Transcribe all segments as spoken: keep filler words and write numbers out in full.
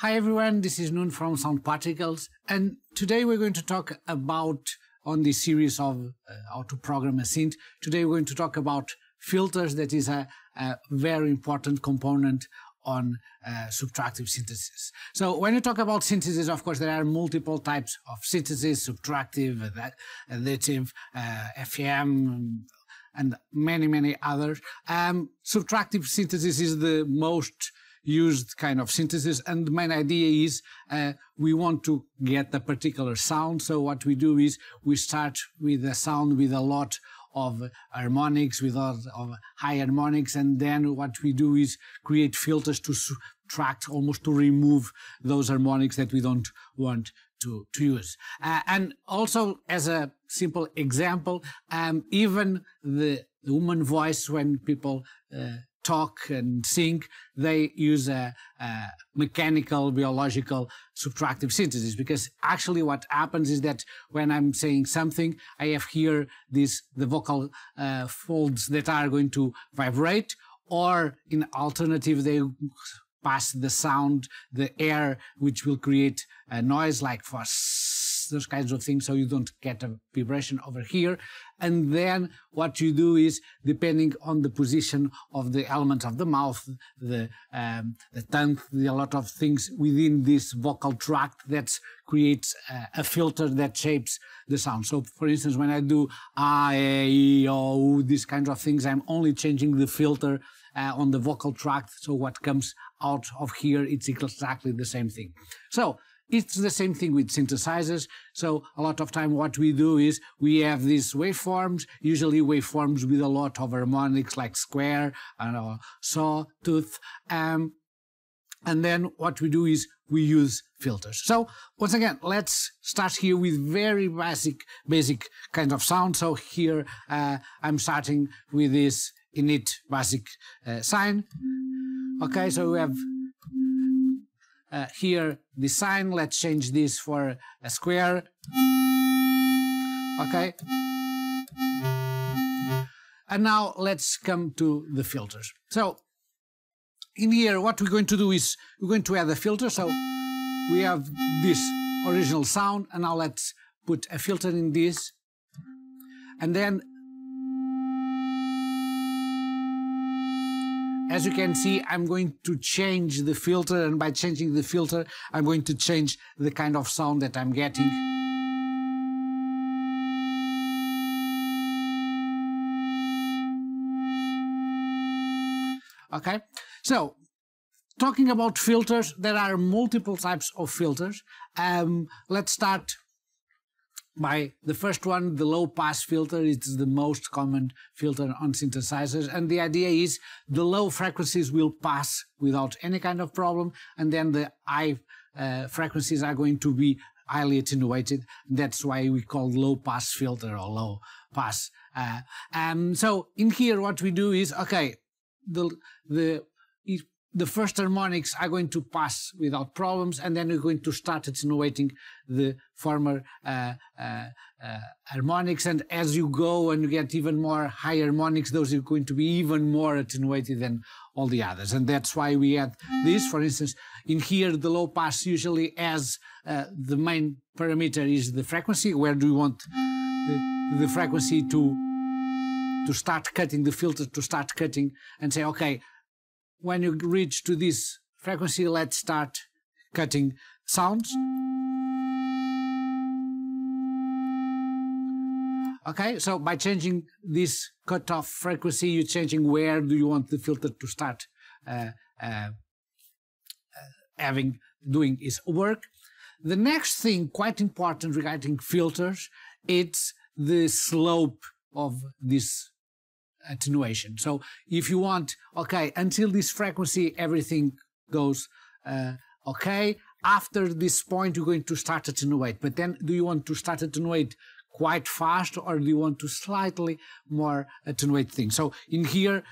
Hi everyone, this is Noon from Sound Particles, and today we're going to talk about, on this series of uh, how to program a synth, today we're going to talk about filters. That is a, a very important component on uh, subtractive synthesis. So when you talk about synthesis, of course, there are multiple types of synthesis, subtractive, additive, uh, F E M, and many, many others. Um, subtractive synthesis is the most used kind of synthesis, and the main idea is uh, we want to get a particular sound. So what we do is we start with a sound with a lot of harmonics, with a lot of high harmonics, and then what we do is create filters to subtract, almost to remove those harmonics that we don't want to, to use. Uh, and also, as a simple example, um, even the, the human voice, when people uh, talk and sing, they use a, a mechanical, biological, subtractive synthesis, because actually what happens is that when I'm saying something, I have here these the vocal uh, folds that are going to vibrate, or in alternative, they pass the sound, the air, which will create a noise like for those kinds of things, so you don't get a vibration over here. And then what you do is, depending on the position of the elements of the mouth, the, um, the tongue, the, a lot of things within this vocal tract, that creates a, a filter that shapes the sound. So, for instance, when I do ah, eh, eh, oh, these kinds of things, I'm only changing the filter uh, on the vocal tract, so what comes out of here, it's exactly the same thing. So, it's the same thing with synthesizers. So a lot of time what we do is we have these waveforms, usually waveforms with a lot of harmonics like square and sawtooth. Um, and then what we do is we use filters. So once again, let's start here with very basic, basic kind of sound. So here uh, I'm starting with this init basic uh, sign. Okay, so we have Uh, here the sign. Let's change this for a square. Okay. And now let's come to the filters. So in here what we're going to do is we're going to add a filter. So we have this original sound, and now let's put a filter in this, and then as you can see, I'm going to change the filter, and by changing the filter, I'm going to change the kind of sound that I'm getting. Okay, so talking about filters, there are multiple types of filters. Um, let's start by the first one, the low-pass filter. It's the most common filter on synthesizers, and the idea is the low frequencies will pass without any kind of problem, and then the high uh, frequencies are going to be highly attenuated. That's why we call low-pass filter or low-pass. Uh, um, so in here what we do is, okay, the, the, the first harmonics are going to pass without problems, and then we're going to start attenuating the former uh, uh, uh, harmonics, and as you go and you get even more high harmonics, those are going to be even more attenuated than all the others, and that's why we add this. For instance, in here the low pass usually has uh, the main parameter is the frequency. Where do we want the, the frequency to to start cutting, the filter to start cutting, and say, okay, when you reach to this frequency, let's start cutting sounds. Okay, so by changing this cutoff frequency, you're changing where do you want the filter to start uh, uh, having, doing its work. The next thing quite important regarding filters, it's the slope of this attenuation. So if you want, okay, until this frequency everything goes uh, okay, after this point you're going to start attenuate, but then do you want to start attenuate quite fast, or do you want to slightly more attenuate things? So in here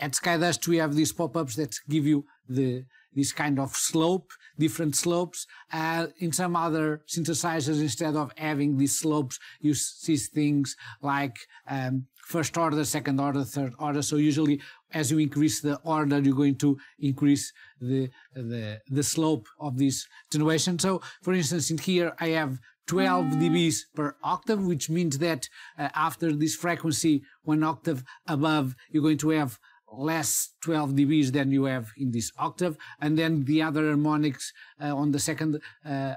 at SkyDust we have these pop-ups that give you the this kind of slope, different slopes. Uh, in some other synthesizers, instead of having these slopes, you see things like um, first order, second order, third order. So usually as you increase the order, you're going to increase the, the, the slope of this attenuation. So, for instance, in here I have twelve d b's per octave, which means that uh, after this frequency, one octave above, you're going to have less twelve d b's than you have in this octave, and then the other harmonics uh, on the second uh, uh,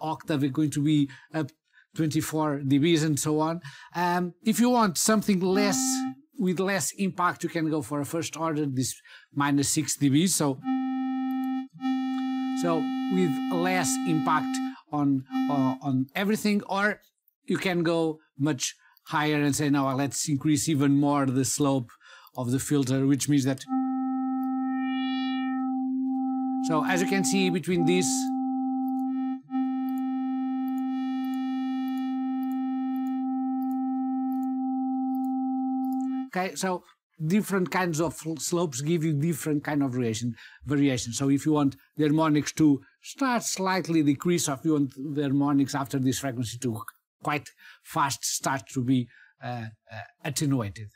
octave are going to be up twenty-four d b's and so on. Um, if you want something less, with less impact, you can go for a first order, this minus six d b. So, so with less impact on uh, on everything, or you can go much higher and say, no, let's increase even more the slope of the filter, which means that. So as you can see, between these okay, so different kinds of slopes give you different kind of variation. Variation. So if you want the harmonics to start slightly decrease, or if you want the harmonics after this frequency to quite fast start to be uh, uh, attenuated.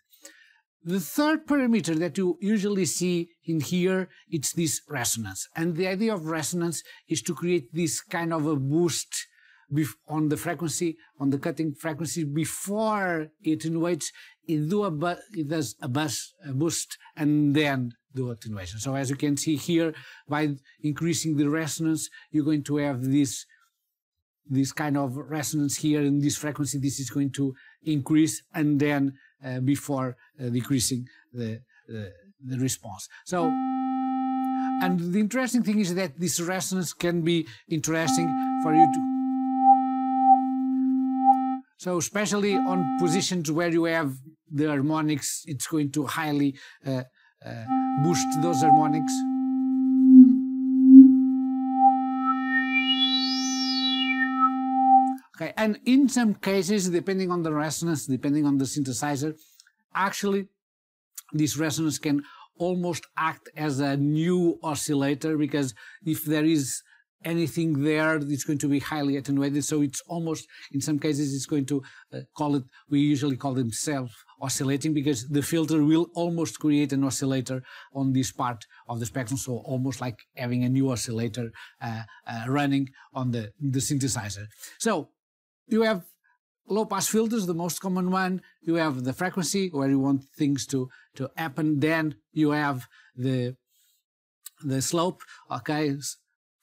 The third parameter that you usually see in here, it's this resonance. And the idea of resonance is to create this kind of a boost on the frequency, on the cutting frequency, before it attenuates. It, do a it does a, bus, a boost and then do attenuation. So as you can see here, by increasing the resonance, you're going to have this, this kind of resonance here in this frequency. This is going to increase and then uh, before uh, decreasing the, uh, the response. So, and the interesting thing is that this resonance can be interesting for you to. So especially on positions where you have the harmonics, it's going to highly uh, uh, boost those harmonics. Okay, and in some cases, depending on the resonance, depending on the synthesizer, actually this resonance can almost act as a new oscillator, because if there is anything there, it's going to be highly attenuated. So it's almost, in some cases, it's going to uh, call it, we usually call them self-oscillating, because the filter will almost create an oscillator on this part of the spectrum. So almost like having a new oscillator uh, uh, running on the, the synthesizer. So you have low-pass filters, the most common one. You have the frequency where you want things to, to happen. Then you have the, the slope, okay?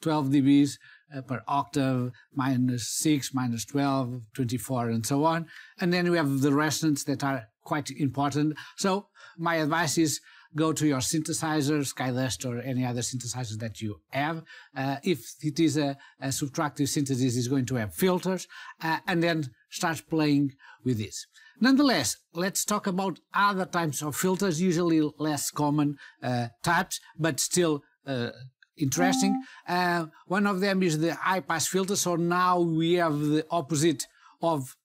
twelve d b's uh, per octave, minus six, minus twelve, twenty-four, and so on. And then we have the resonance that are quite important. So my advice is go to your synthesizer, SkyDust or any other synthesizer that you have. Uh, if it is a, a subtractive synthesis, it's going to have filters, uh, and then start playing with this. Nonetheless, let's talk about other types of filters, usually less common uh, types, but still uh, interesting. Uh, one of them is the high-pass filter. So now we have the opposite of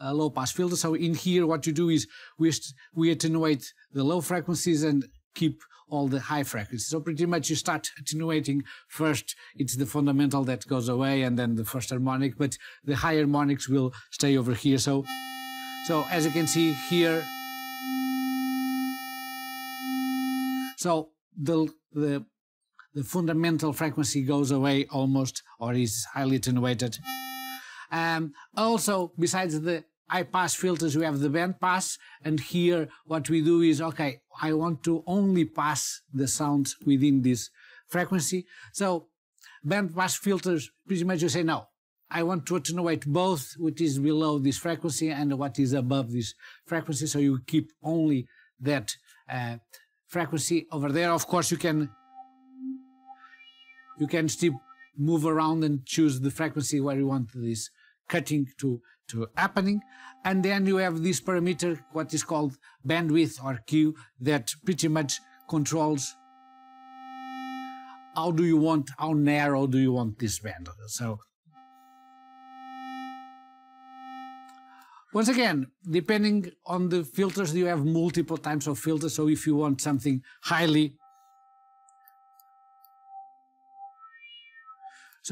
a low-pass filter. So in here, what you do is we, we attenuate the low frequencies and keep all the high frequencies. So pretty much you start attenuating first. It's the fundamental that goes away, and then the first harmonic, but the high harmonics will stay over here. So, so as you can see here, so the the the fundamental frequency goes away almost, or is highly attenuated. Um, also, besides the high-pass filters, we have the band pass, and here what we do is, okay, I want to only pass the sounds within this frequency. So band pass filters, pretty much you say, no, I want to attenuate both what is below this frequency and what is above this frequency, so you keep only that uh, frequency over there. Of course, you can You can still move around and choose the frequency where you want this cutting to, to happening. And then you have this parameter, what is called bandwidth or Q, that pretty much controls how do you want, how narrow do you want this band. So, once again, depending on the filters, you have multiple types of filters. So if you want something highly,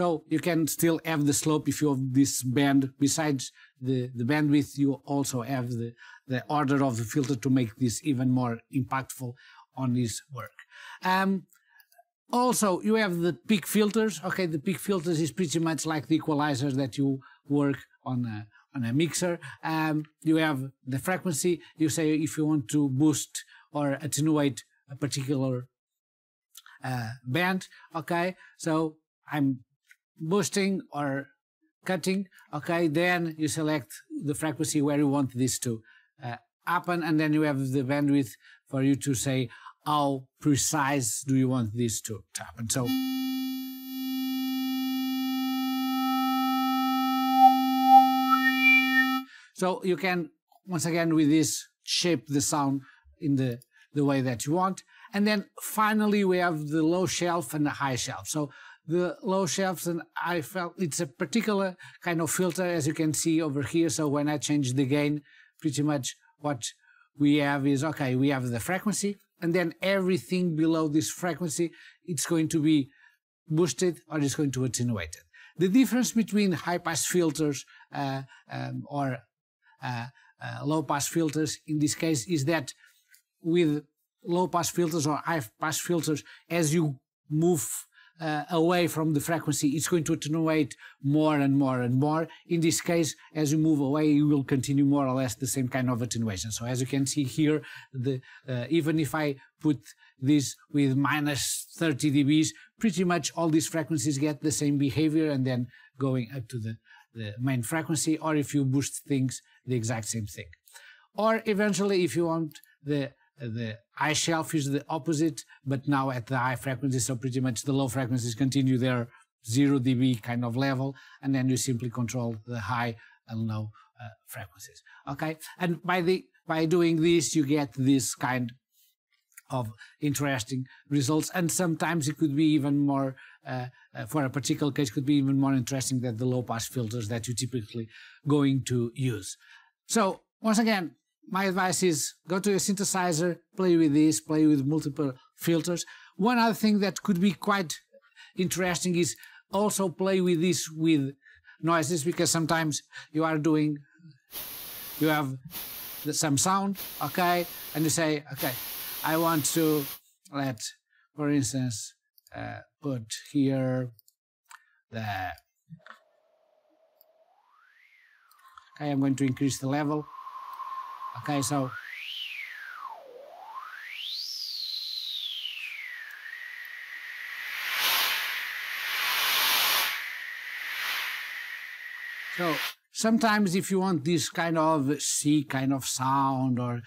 so you can still have the slope if you have this band. Besides the, the bandwidth, you also have the, the order of the filter to make this even more impactful on his work. Um, also, you have the peak filters. Okay, the peak filters is pretty much like the equalizers that you work on a, on a mixer. Um, you have the frequency. You say if you want to boost or attenuate a particular uh, band. Okay, so I'm boosting or cutting. Okay, then you select the frequency where you want this to uh, happen, and then you have the bandwidth for you to say how precise do you want this to happen. So So you can, once again, with this, shape the sound in the, the way that you want. And then finally, we have the low shelf and the high shelf. So the low shelves and high shelf, it's a particular kind of filter, as you can see over here. So when I change the gain, pretty much what we have is, okay, we have the frequency, and then everything below this frequency, it's going to be boosted or it's going to attenuate it. The difference between high-pass filters uh, um, or Uh, uh, low-pass filters in this case is that with low-pass filters or high-pass filters, as you move uh, away from the frequency, it's going to attenuate more and more and more. In this case, as you move away, you will continue more or less the same kind of attenuation. So as you can see here, the, uh, even if I put this with minus thirty decibels, pretty much all these frequencies get the same behavior and then going up to the the main frequency, or if you boost things, the exact same thing. Or eventually, if you want, the the high shelf is the opposite, but now at the high frequency, so pretty much the low frequencies continue their zero decibel kind of level, and then you simply control the high and low uh, frequencies. Okay, and by the by doing this, you get this kind of interesting results, and sometimes it could be even more uh, uh, for a particular case could be even more interesting than the low pass filters that you typically going to use. So once again, my advice is go to your synthesizer, play with this, play with multiple filters. One other thing that could be quite interesting is also play with this with noises, because sometimes you are doing you have the, some sound, okay, and you say, okay, I want to let, for instance, uh, put here the. Okay, I'm going to increase the level. Okay, so. So sometimes, if you want this kind of C kind of sound, or.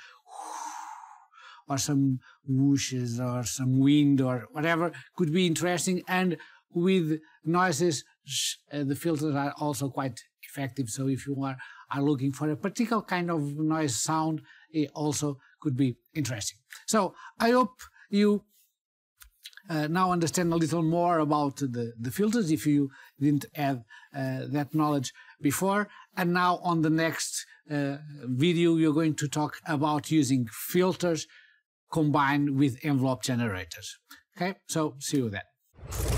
or some whooshes, or some wind, or whatever, could be interesting. And with noises, uh, the filters are also quite effective. So if you are, are looking for a particular kind of noise sound, it also could be interesting. So I hope you uh, now understand a little more about the, the filters, if you didn't have uh, that knowledge before. And now on the next uh, video, we're going to talk about using filters combined with envelope generators. Okay, so see you then.